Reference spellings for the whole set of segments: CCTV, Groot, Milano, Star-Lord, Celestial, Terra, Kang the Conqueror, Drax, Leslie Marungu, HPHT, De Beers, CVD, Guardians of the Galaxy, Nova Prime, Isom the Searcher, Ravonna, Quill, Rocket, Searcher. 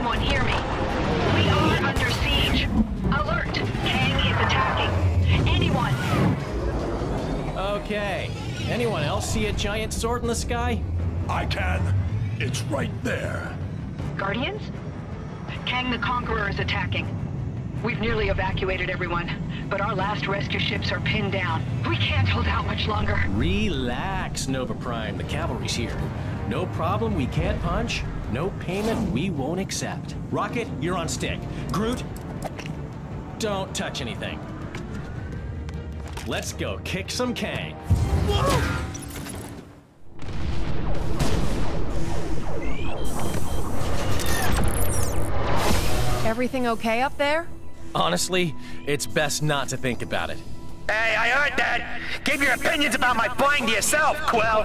anyone hear me? We are under siege. Alert! Kang is attacking. Anyone? Okay. Anyone else see a giant sword in the sky? I can. It's right there. Guardians? Kang the Conqueror is attacking. We've nearly evacuated everyone, but our last rescue ships are pinned down. We can't hold out much longer. Relax, Nova Prime. The cavalry's here. No problem we can't punch, no payment we won't accept. Rocket, you're on stick. Groot, don't touch anything. Let's go kick some Kang. Whoa! Everything okay up there? Honestly, it's best not to think about it. Hey, I heard that! Keep your opinions about my flying to yourself, Quill!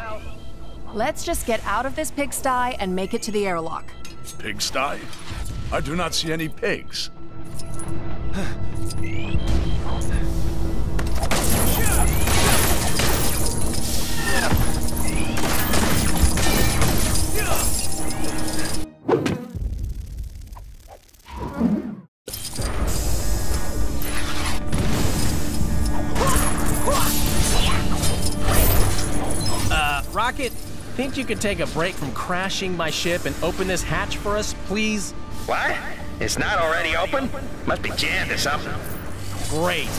Let's just get out of this pigsty and make it to the airlock. Pigsty? I do not see any pigs. Rocket, think you could take a break from crashing my ship and open this hatch for us, please? What? It's not already open? Must be jammed or something. Great.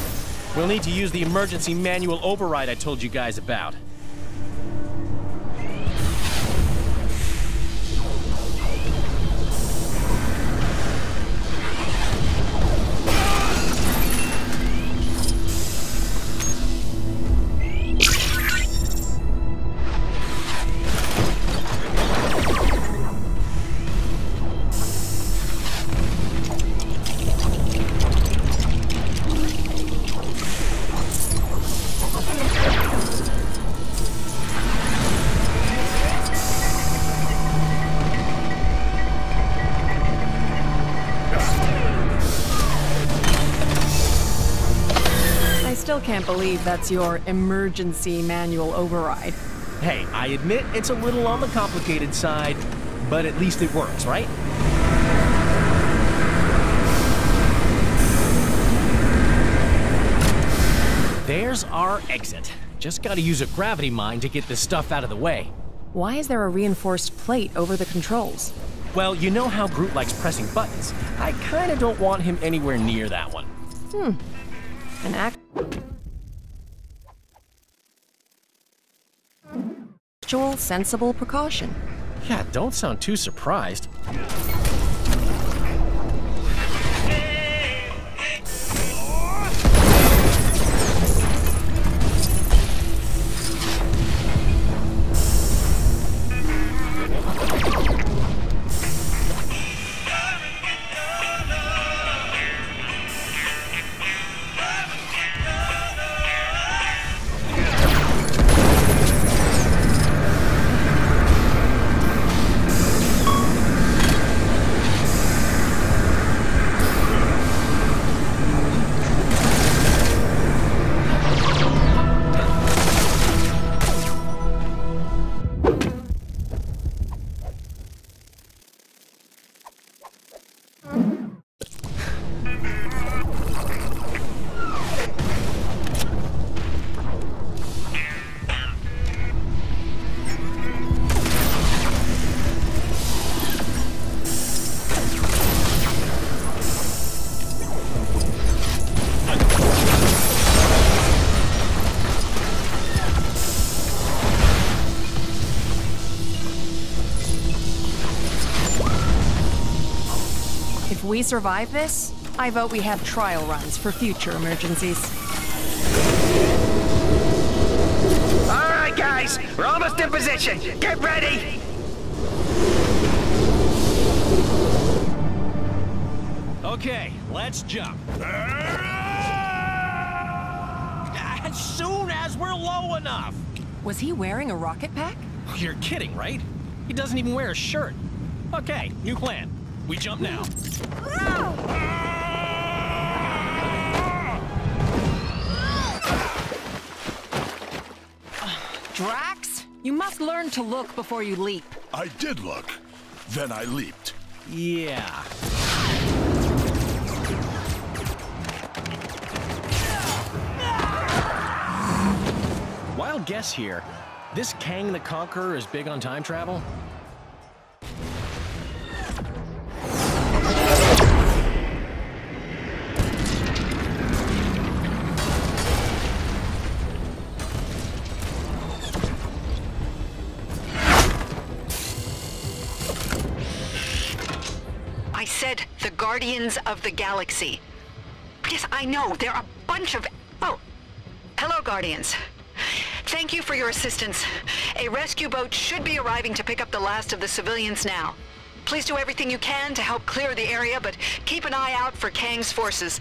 We'll need to use the emergency manual override I told you guys about. I can't believe that's your emergency manual override. Hey, I admit it's a little on the complicated side, but at least it works, right? There's our exit. Just gotta use a gravity mine to get this stuff out of the way. Why is there a reinforced plate over the controls? Well, you know how Groot likes pressing buttons. I kinda don't want him anywhere near that one. An actual sensible precaution. Yeah, don't sound too surprised. We survive this? I vote we have trial runs for future emergencies. All right, guys, we're almost in position. Get ready. Okay, let's jump. As soon as we're low enough. Was he wearing a rocket pack? You're kidding, right? He doesn't even wear a shirt. Okay, new plan. We jump now. Drax, you must learn to look before you leap. I did look. Then I leaped. Yeah. Wild guess here. This Kang the Conqueror is big on time travel? I said the Guardians of the Galaxy. Yes, I know, there are a bunch of... Oh, hello, Guardians. Thank you for your assistance. A rescue boat should be arriving to pick up the last of the civilians now. Please do everything you can to help clear the area, but keep an eye out for Kang's forces.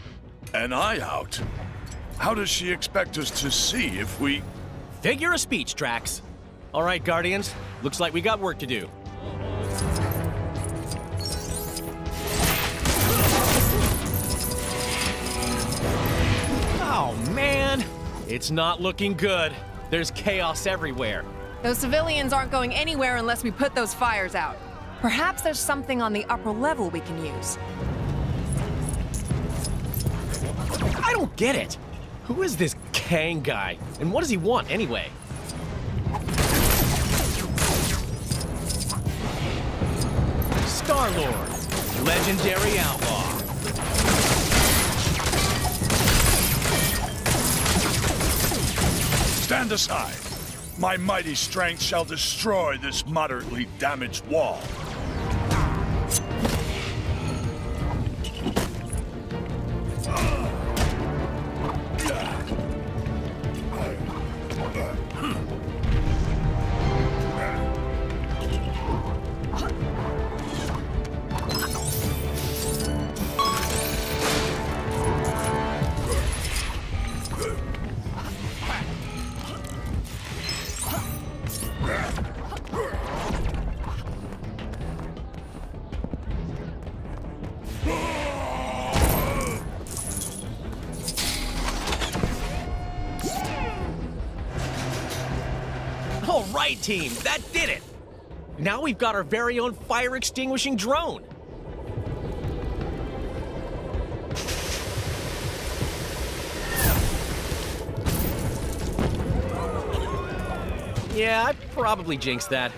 An eye out? How does she expect us to see if we... Figure of speech, Drax. All right, Guardians. Looks like we got work to do. Oh, man. It's not looking good. There's chaos everywhere. Those civilians aren't going anywhere unless we put those fires out. Perhaps there's something on the upper level we can use. I don't get it. Who is this Kang guy? And what does he want anyway? Star-Lord, legendary outlaw. Stand aside. My mighty strength shall destroy this moderately damaged wall. Right, team, that did it! Now we've got our very own fire extinguishing drone! Yeah, I probably jinxed that.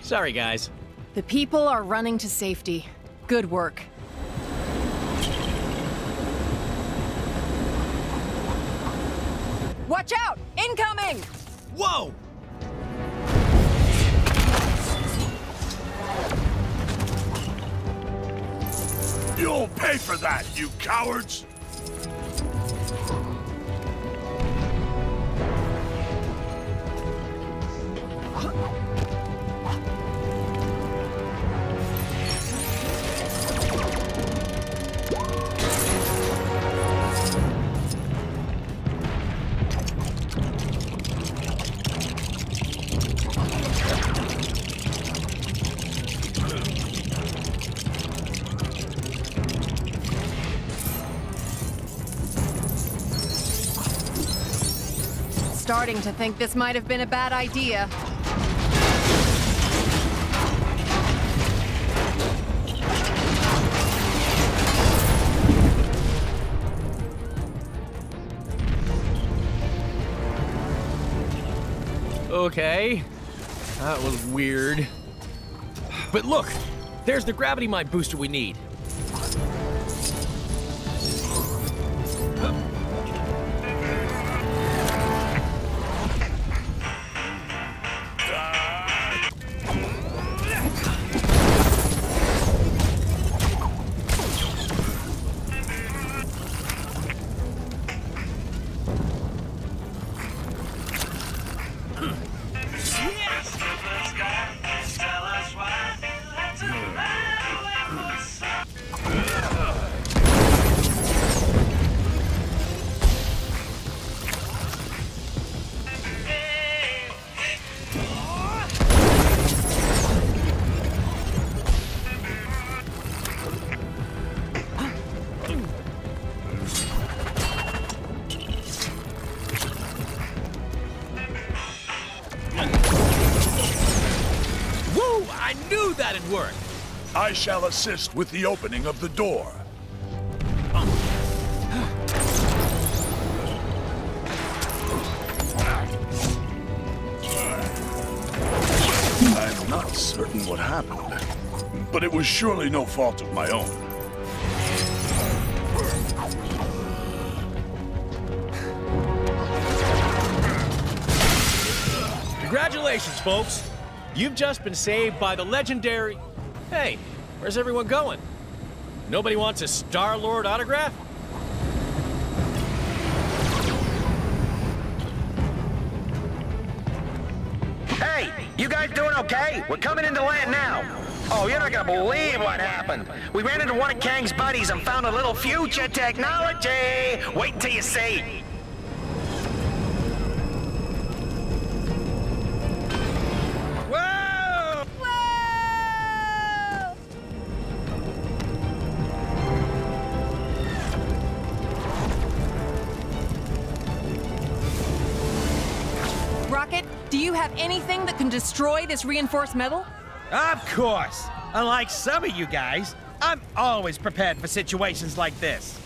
Sorry, guys. The people are running to safety. Good work. Watch out! Incoming! Whoa! You'll pay for that, you cowards! Starting to think this might have been a bad idea. Okay, that was weird. But look, there's the gravity mine booster we need. Woo! I knew that'd work! I shall assist with the opening of the door. I'm not certain what happened, but it was surely no fault of my own. Congratulations, folks. You've just been saved by the legendary... Hey, where's everyone going? Nobody wants a Star-Lord autograph? Hey, you guys doing okay? We're coming into land now. Oh, you're not gonna believe what happened. We ran into one of Kang's buddies and found a little future technology. Wait until you see. Anything that can destroy this reinforced metal? Of course! Unlike some of you guys, I'm always prepared for situations like this.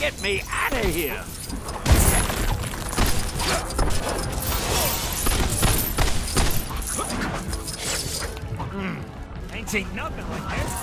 Get me out of here! Ain't nothing like this.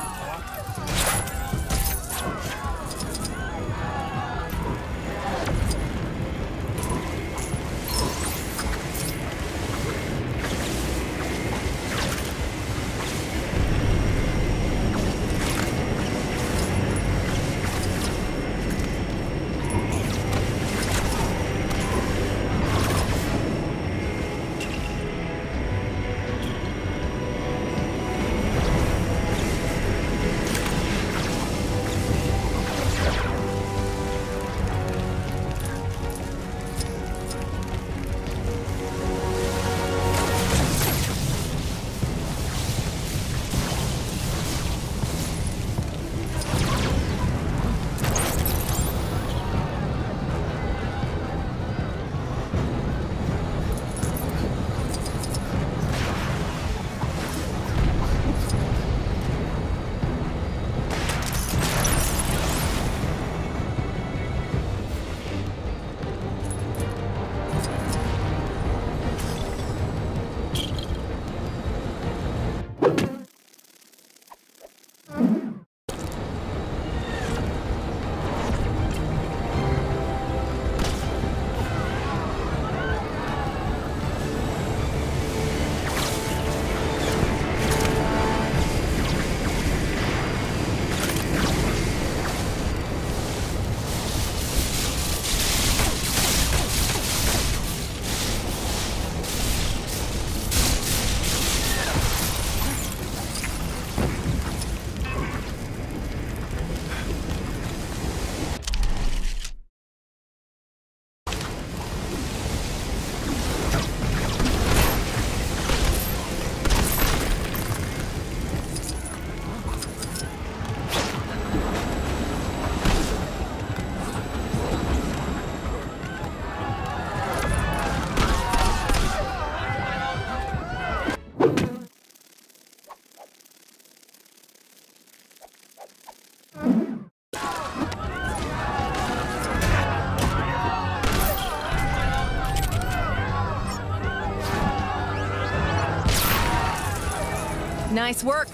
Nice work.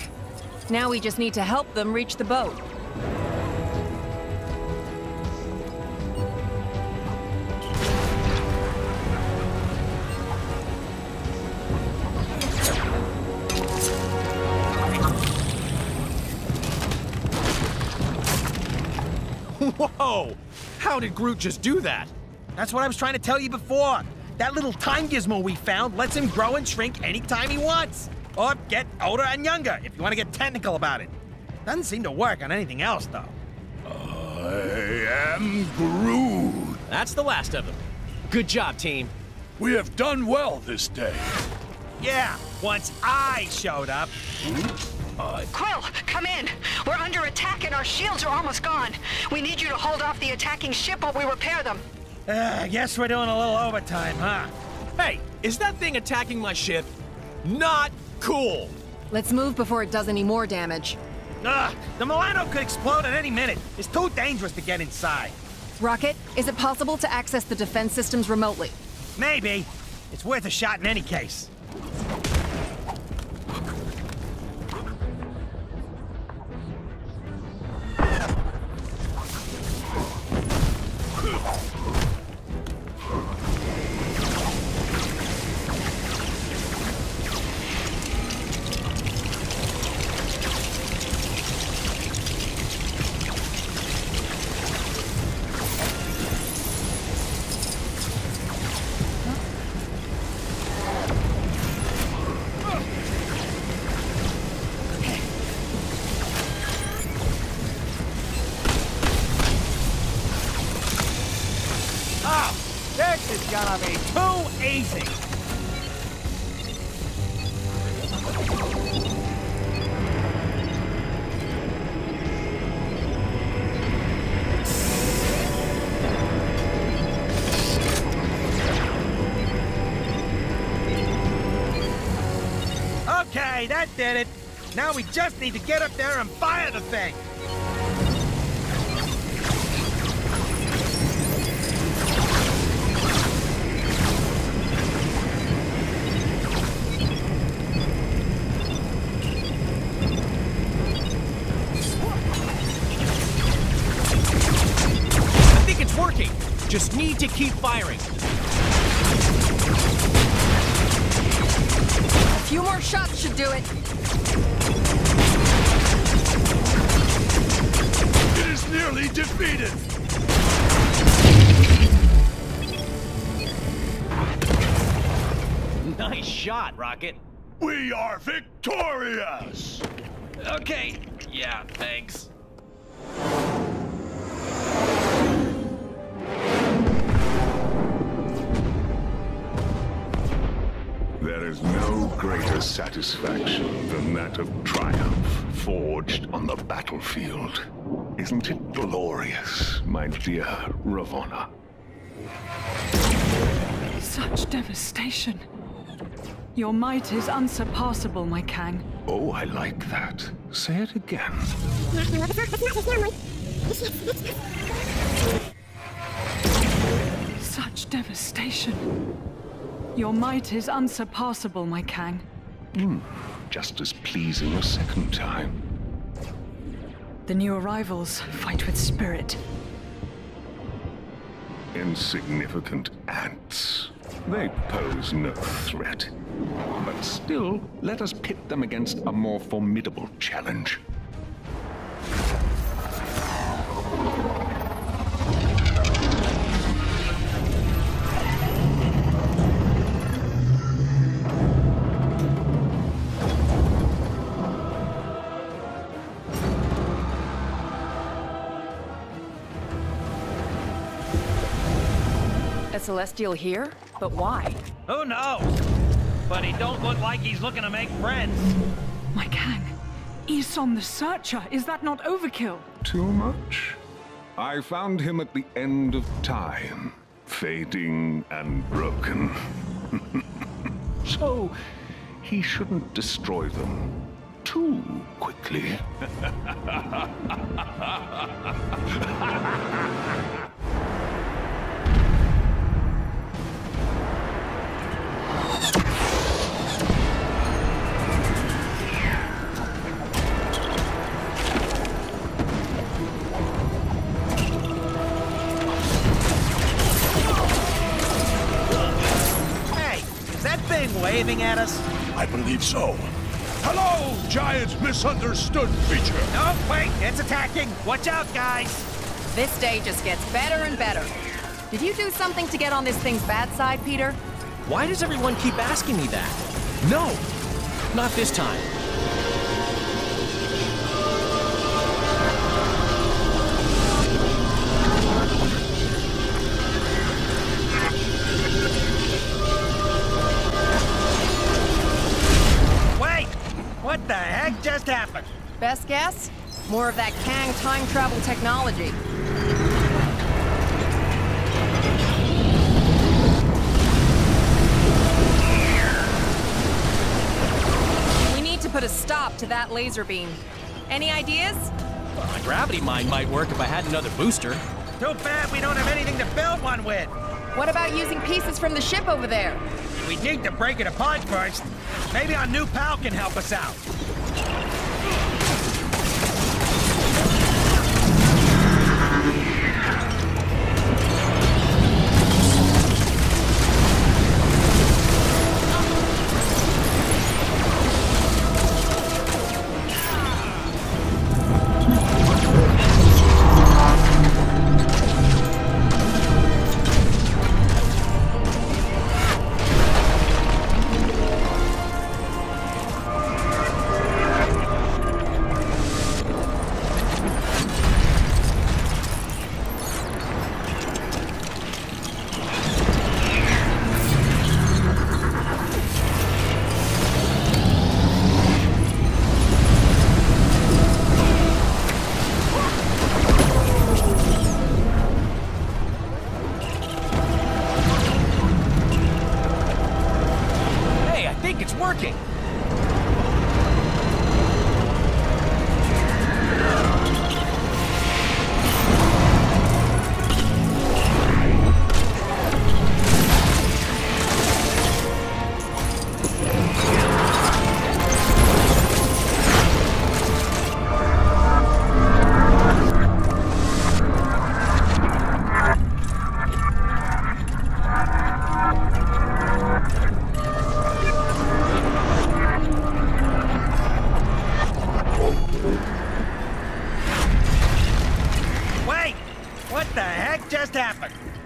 Now we just need to help them reach the boat. Whoa! How did Groot just do that? That's what I was trying to tell you before. That little time gizmo we found lets him grow and shrink anytime he wants. Or get older and younger, if you want to get technical about it. Doesn't seem to work on anything else, though. I am Groot. That's the last of them. Good job, team. We have done well this day. Yeah, once I showed up. Hmm? Quill, come in. We're under attack and our shields are almost gone. We need you to hold off the attacking ship while we repair them. I guess we're doing a little overtime, huh? Hey, is that thing attacking my ship? Not cool. Let's move before it does any more damage. Ugh, the Milano could explode at any minute. It's too dangerous to get inside. Rocket, is it possible to access the defense systems remotely? Maybe. It's worth a shot in any case. Okay, that did it. Now we just need to get up there and fire the thing. I think it's working. Just need to keep firing. A few more shots should do it. It is nearly defeated. Nice shot, Rocket. We are victorious. Okay, yeah, thanks. There is no greater satisfaction than that of triumph forged on the battlefield. Isn't it glorious, my dear Ravonna? Such devastation. Your might is unsurpassable, my Kang. Oh, I like that. Say it again. Such devastation. Your might is unsurpassable, my Kang. Just as pleasing a second time. The new arrivals fight with spirit. Insignificant ants. They pose no threat. But still, let us pit them against a more formidable challenge. Celestial here? But why? Who knows? But he don't look like he's looking to make friends. My Kang, Isom the Searcher, is that not overkill? Too much? I found him at the end of time, fading and broken. So, he shouldn't destroy them too quickly. Waving at us? I believe so. Hello, giant misunderstood creature. No, wait, it's attacking. Watch out, guys. This day just gets better and better. Did you do something to get on this thing's bad side, Peter? Why does everyone keep asking me that? No, not this time. What the heck just happened? Best guess? More of that Kang time travel technology. We need to put a stop to that laser beam. Any ideas? My gravity mine might work if I had another booster. Too bad we don't have anything to build one with. What about using pieces from the ship over there? We need to break it apart first. Maybe our new pal can help us out.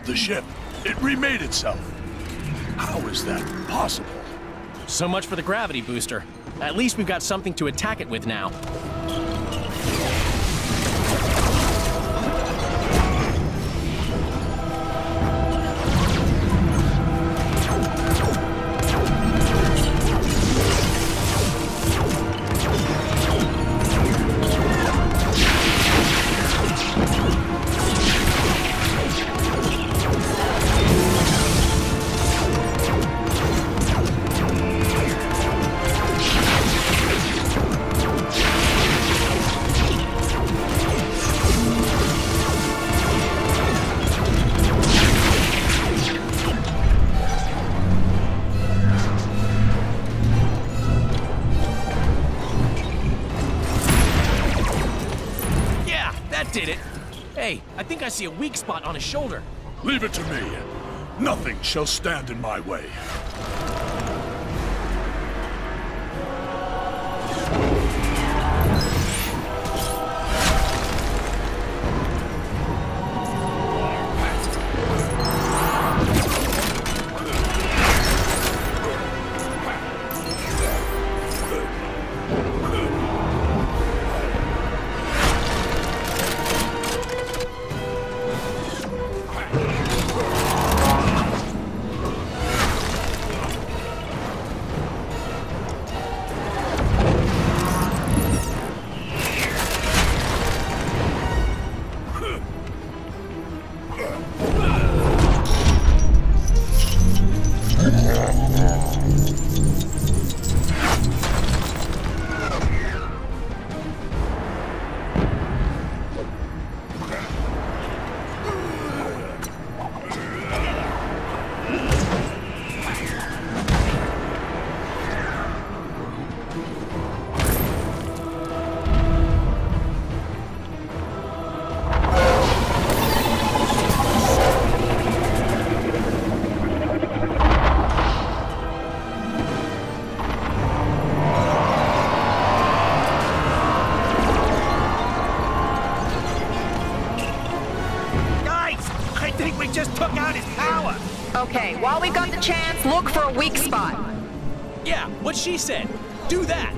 The ship, it remade itself. How is that possible? So much for the gravity booster. At least we've got something to attack it with now. Did it. Hey, I think I see a weak spot on his shoulder. Leave it to me. Nothing shall stand in my way. Okay, while we've got the chance, look for a weak spot. Yeah, what she said. Do that.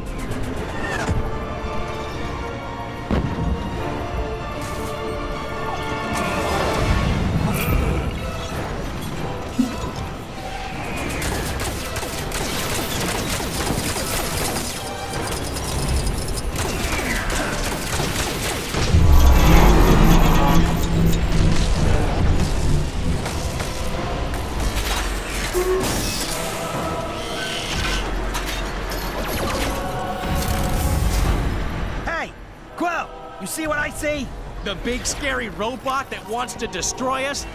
Nazi? The big scary robot that wants to destroy us?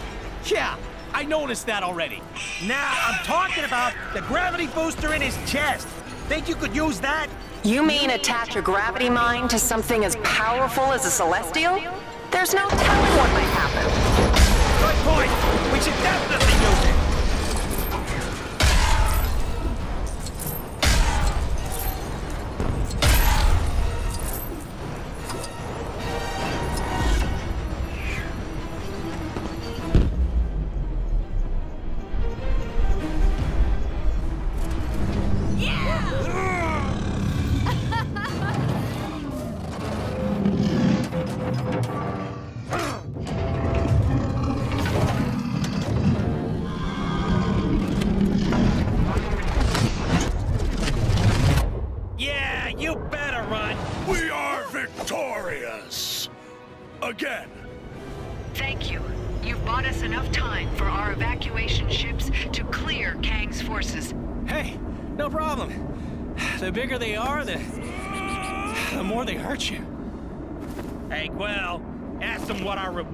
Yeah, I noticed that already. Now I'm talking about the gravity booster in his chest. Think you could use that? You mean attach your gravity mine to something as powerful as a Celestial? There's no telling what might happen. Good point. We should definitely use it.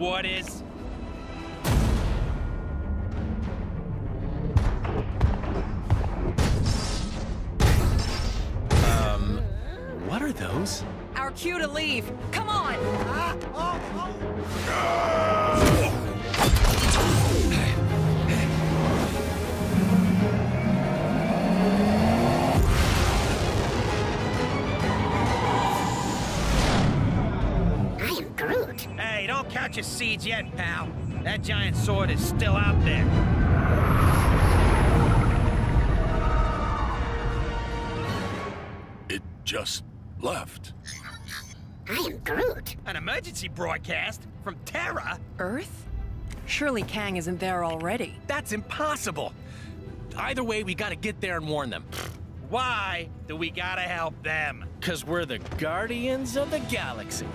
What is? What are those? Our cue to leave. Come on! Don't count your seeds yet, pal. That giant sword is still out there. It just left. I am Groot. An emergency broadcast from Terra? Earth? Surely Kang isn't there already. That's impossible. Either way, we gotta get there and warn them. Why do we gotta help them? Because we're the Guardians of the Galaxy.